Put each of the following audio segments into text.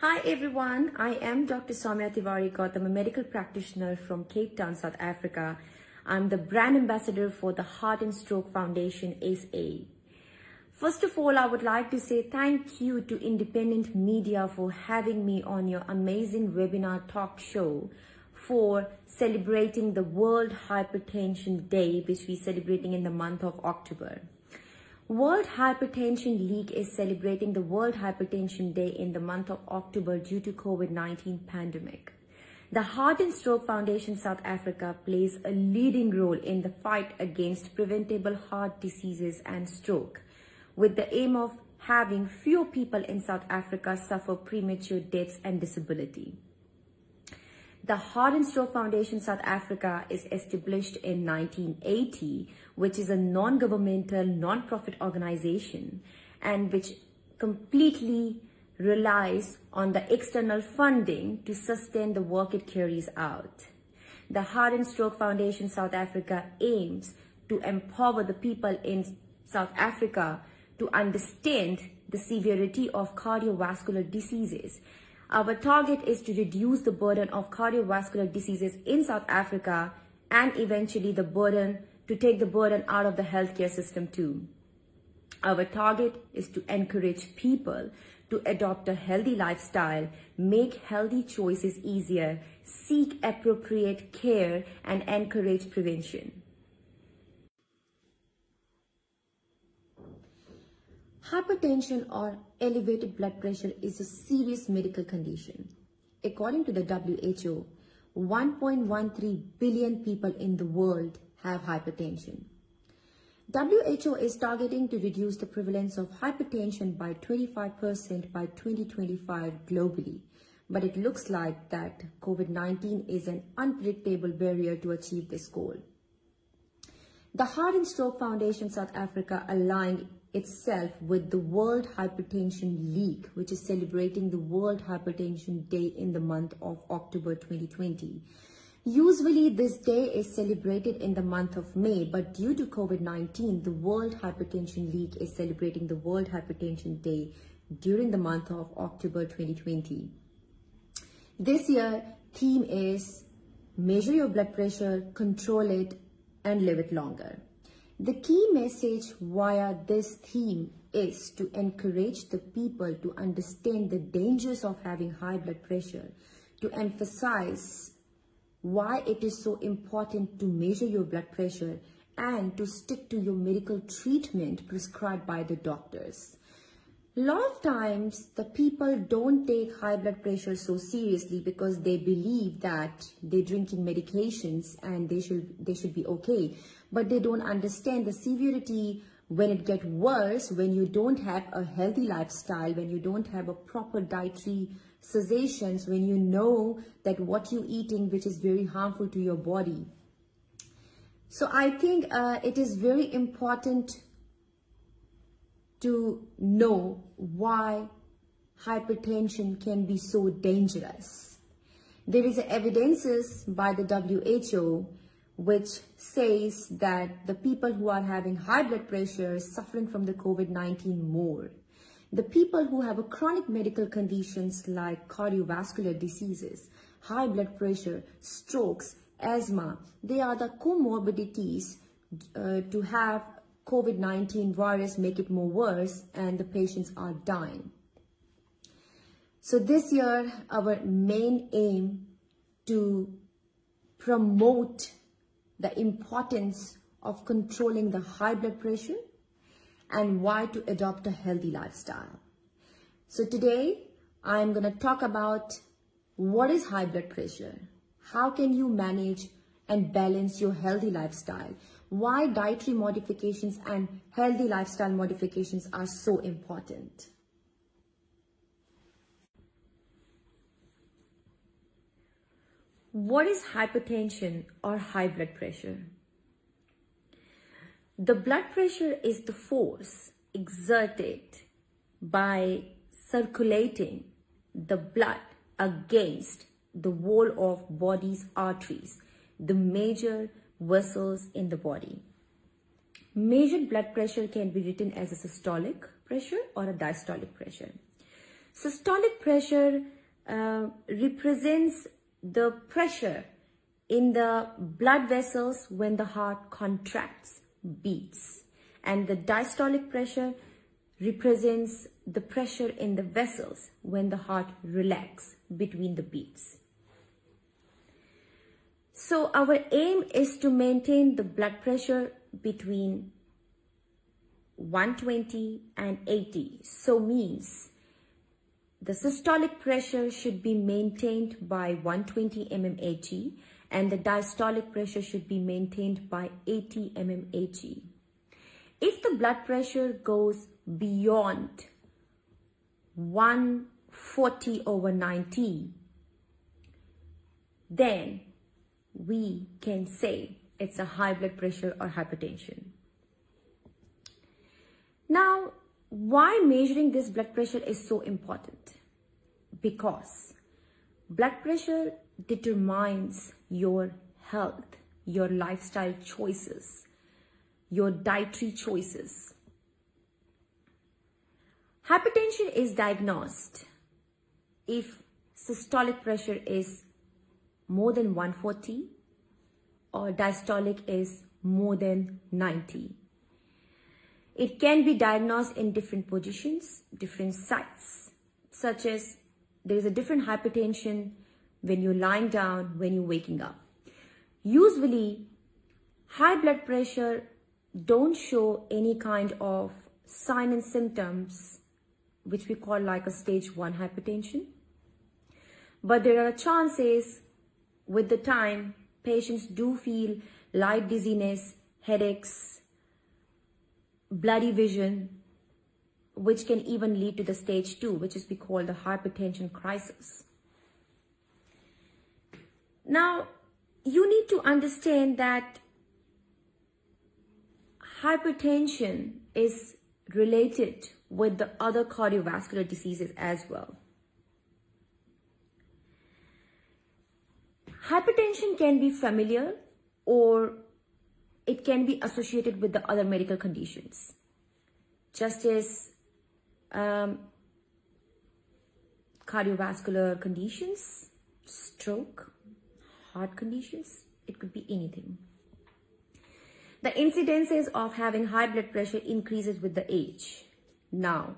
Hi everyone, I am Dr. Saumya Tiwari Gautam, a medical practitioner from Cape Town, South Africa. I'm the brand ambassador for the Heart and Stroke Foundation, SA. First of all, I would like to say thank you to Independent Media for having me on your amazing webinar talk show for celebrating the World Hypertension Day, which we're celebrating in the month of October. World Hypertension League is celebrating the World Hypertension Day in the month of October due to COVID-19 pandemic. The Heart and Stroke Foundation South Africa plays a leading role in the fight against preventable heart diseases and stroke, with the aim of having fewer people in South Africa suffer premature deaths and disability. The Heart and Stroke Foundation South Africa is established in 1980, which is a non-governmental, non-profit organization and which completely relies on the external funding to sustain the work it carries out. The Heart and Stroke Foundation South Africa aims to empower the people in South Africa to understand the severity of cardiovascular diseases. Our target is to reduce the burden of cardiovascular diseases in South Africa and eventually the burden, to take the burden out of the healthcare system too. Our target is to encourage people to adopt a healthy lifestyle, make healthy choices easier, seek appropriate care, and encourage prevention. Hypertension or elevated blood pressure is a serious medical condition. According to the WHO, 1.13 billion people in the world have hypertension. WHO is targeting to reduce the prevalence of hypertension by 25% by 2025 globally. But it looks like that COVID-19 is an unpredictable barrier to achieve this goal. The Heart and Stroke Foundation South Africa aligned itself with the World Hypertension League, which is celebrating the World Hypertension Day in the month of October 2020. Usually this day is celebrated in the month of May, but due to COVID-19, the World Hypertension League is celebrating the World Hypertension Day during the month of October 2020. This year, theme is measure your blood pressure, control it, and live it longer. The key message via this theme is to encourage the people to understand the dangers of having high blood pressure, to emphasize why it is so important to measure your blood pressure and to stick to your medical treatment prescribed by the doctors. A lot of times the people don't take high blood pressure so seriously because they believe that they're drinking medications and they should be okay. But they don't understand the severity when it gets worse, when you don't have a healthy lifestyle, when you don't have a proper dietary cessations, when you know that what you're eating, which is very harmful to your body. So I think it is very important to know why hypertension can be so dangerous. There is evidences by the WHO which says that the people who are having high blood pressure are suffering from the COVID-19 more. The people who have a chronic medical conditions like cardiovascular diseases, high blood pressure, strokes, asthma, they are the comorbidities to have COVID-19 virus make it more worse, and the patients are dying. So this year, our main aim to promote the importance of controlling the high blood pressure and why to adopt a healthy lifestyle. So today, I'm going to talk about what is high blood pressure, how can you manage and balance your healthy lifestyle, why dietary modifications and healthy lifestyle modifications are so important. What is hypertension or high blood pressure? The blood pressure is the force exerted by circulating the blood against the wall of body's arteries, the major vessels in the body. Measured blood pressure can be written as a systolic pressure or a diastolic pressure. Systolic pressure represents the pressure in the blood vessels when the heart contracts, beats. And the diastolic pressure represents the pressure in the vessels when the heart relaxes between the beats. So our aim is to maintain the blood pressure between 120 and 80. So means the systolic pressure should be maintained by 120 mmHg and the diastolic pressure should be maintained by 80 mmHg. If the blood pressure goes beyond 140/90, then we can say it's a high blood pressure or hypertension. Now, why measuring this blood pressure is so important? Because blood pressure determines your health, your lifestyle choices, your dietary choices. Hypertension is diagnosed if systolic pressure is more than 140 or diastolic is more than 90. It can be diagnosed in different positions, different sites, such as there is a different hypertension when you're lying down, when you're waking up. Usually, high blood pressure don't show any kind of sign and symptoms, which we call like a stage 1 hypertension. But there are chances with the time, patients do feel light dizziness, headaches, bloody vision, which can even lead to the stage 2, which is we call the hypertension crisis. Now, you need to understand that hypertension is related with the other cardiovascular diseases as well. Hypertension can be familial or it can be associated with the other medical conditions, just as cardiovascular conditions, stroke, heart conditions, it could be anything. The incidences of having high blood pressure increases with the age. Now,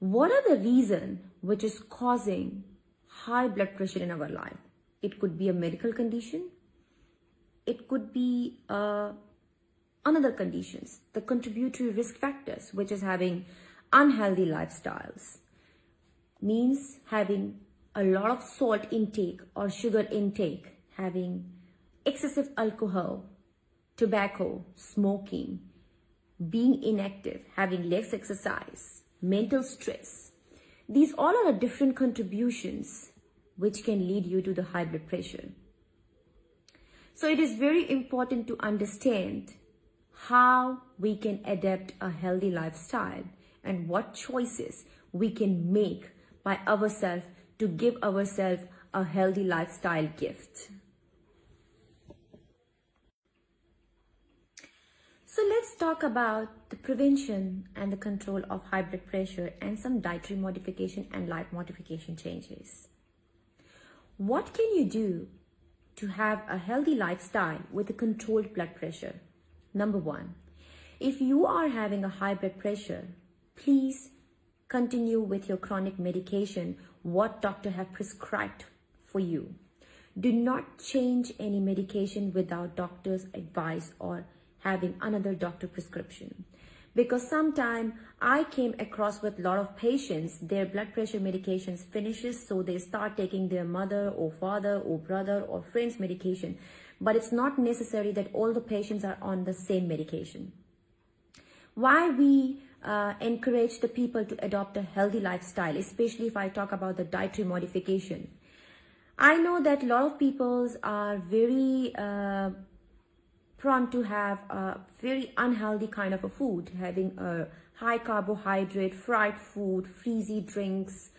what are the reasons which is causing high blood pressure in our life? It could be a medical condition. It could be another conditions, the contributory risk factors, which is having unhealthy lifestyles, means having a lot of salt intake or sugar intake, having excessive alcohol, tobacco, smoking, being inactive, having less exercise, mental stress. These all are different contributions which can lead you to the high blood pressure. So it is very important to understand how we can adapt a healthy lifestyle and what choices we can make by ourselves to give ourselves a healthy lifestyle gift. So let's talk about the prevention and the control of high blood pressure and some dietary modification and life modification changes. What can you do to have a healthy lifestyle with a controlled blood pressure? Number 1, if you are having a high blood pressure, please continue with your chronic medication, what doctor have prescribed for you. Do not change any medication without doctor's advice or having another doctor prescription. Because sometime I came across with a lot of patients, their blood pressure medications finishes, so they start taking their mother or father or brother or friend's medication. But it's not necessary that all the patients are on the same medication. Why we encourage the people to adopt a healthy lifestyle, especially if I talk about the dietary modification. I know that a lot of people are very prone to have a very unhealthy kind of a food, having a high carbohydrate, fried food, fizzy drinks,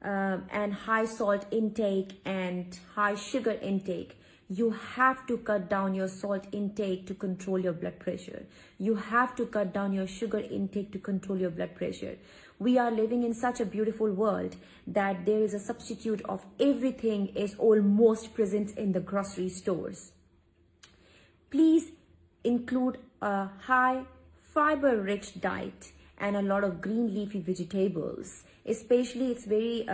and high salt intake and high sugar intake. You have to cut down your salt intake to control your blood pressure. You have to cut down your sugar intake to control your blood pressure. We are living in such a beautiful world that there is a substitute of everything is almost present in the grocery stores. Please include a high fiber-rich diet and a lot of green leafy vegetables. Especially it's very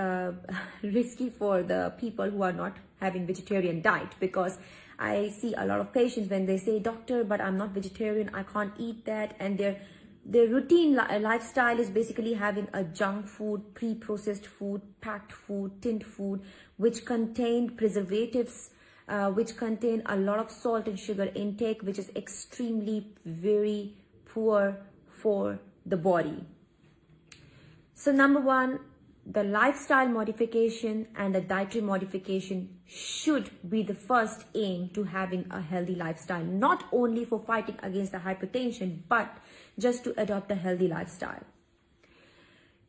risky for the people who are not having vegetarian diet, because I see a lot of patients when they say, "Doctor, but I'm not vegetarian, I can't eat that," and their routine lifestyle is basically having a junk food, pre-processed food, packed food, tinned food, which contain preservatives, which contain a lot of salt and sugar intake, which is extremely very poor for the body. So number one, the lifestyle modification and the dietary modification should be the first aim to having a healthy lifestyle, not only for fighting against the hypertension, but just to adopt a healthy lifestyle.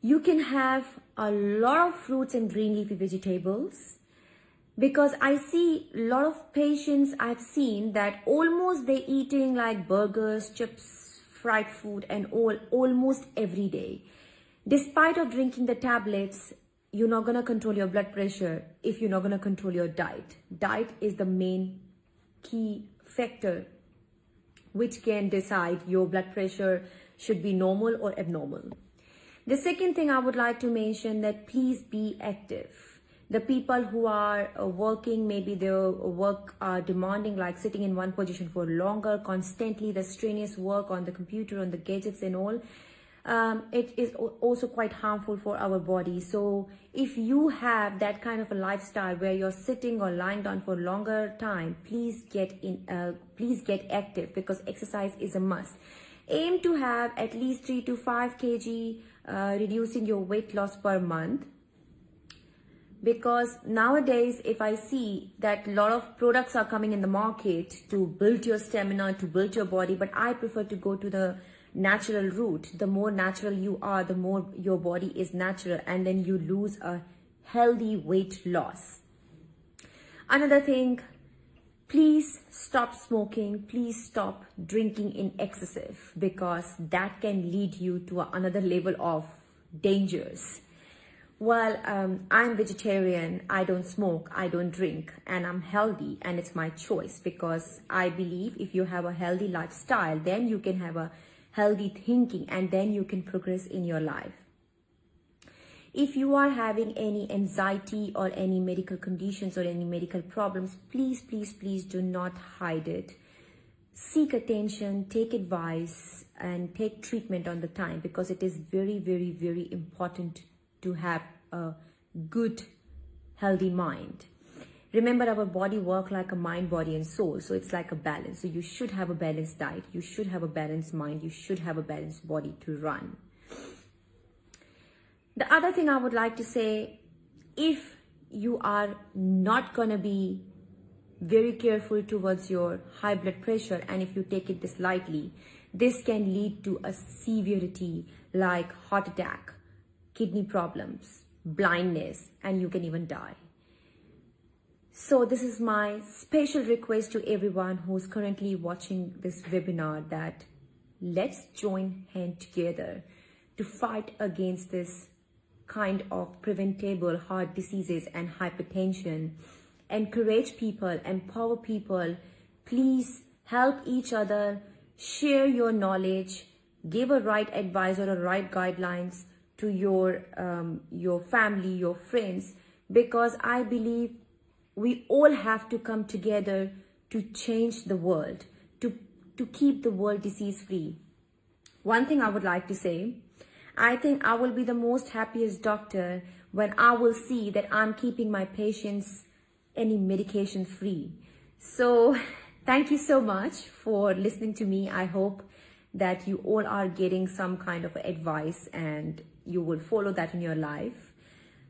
You can have a lot of fruits and green leafy vegetables, because I see a lot of patients I've seen that almost they're eating like burgers, chips, fried food and all almost every day. Despite of drinking the tablets, you're not going to control your blood pressure if you're not going to control your diet. Diet is the main key factor which can decide your blood pressure should be normal or abnormal. The second thing I would like to mention, that please be active. The people who are working, maybe their work are demanding, like sitting in one position for longer, constantly the strenuous work on the computer, on the gadgets and all. It is also quite harmful for our body. So if you have that kind of a lifestyle where you're sitting or lying down for a longer time, please get active, because exercise is a must. Aim to have at least 3 to 5 kg reducing your weight loss per month, because nowadays if I see that a lot of products are coming in the market to build your stamina, to build your body, but I prefer to go to the natural route. The more natural you are, the more your body is natural, and then you lose a healthy weight loss. Another thing, please stop smoking, please stop drinking in excessive, because that can lead you to another level of dangers. Well, I'm vegetarian, I don't smoke, I don't drink, and I'm healthy, and it's my choice, because I believe if you have a healthy lifestyle, then you can have a healthy thinking, and then you can progress in your life. If you are having any anxiety or any medical conditions or any medical problems, please do not hide it. Seek attention, take advice, and take treatment on the time, because it is very important to have a good, healthy mind. Remember, our body works like a mind, body and soul. So it's like a balance. So you should have a balanced diet. You should have a balanced mind. You should have a balanced body to run. The other thing I would like to say, if you are not going to be very careful towards your high blood pressure, and if you take it this lightly, this can lead to a severity like heart attack, kidney problems, blindness, and you can even die. So this is my special request to everyone who's currently watching this webinar, that let's join hand together to fight against this kind of preventable heart diseases and hypertension. Encourage people, empower people, please help each other, share your knowledge, give a right advice or a right guidelines to your family, your friends, because I believe we all have to come together to change the world, to keep the world disease-free. One thing I would like to say, I think I will be the most happiest doctor when I will see that I'm keeping my patients any medication free. So thank you so much for listening to me. I hope that you all are getting some kind of advice and you will follow that in your life.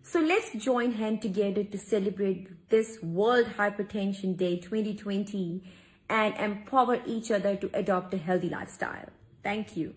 So let's join hand together to celebrate this World Hypertension Day 2020 and empower each other to adopt a healthy lifestyle. Thank you.